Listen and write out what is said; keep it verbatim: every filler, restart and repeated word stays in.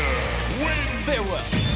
Thunder wins! Farewell!